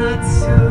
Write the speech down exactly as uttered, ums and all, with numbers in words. not so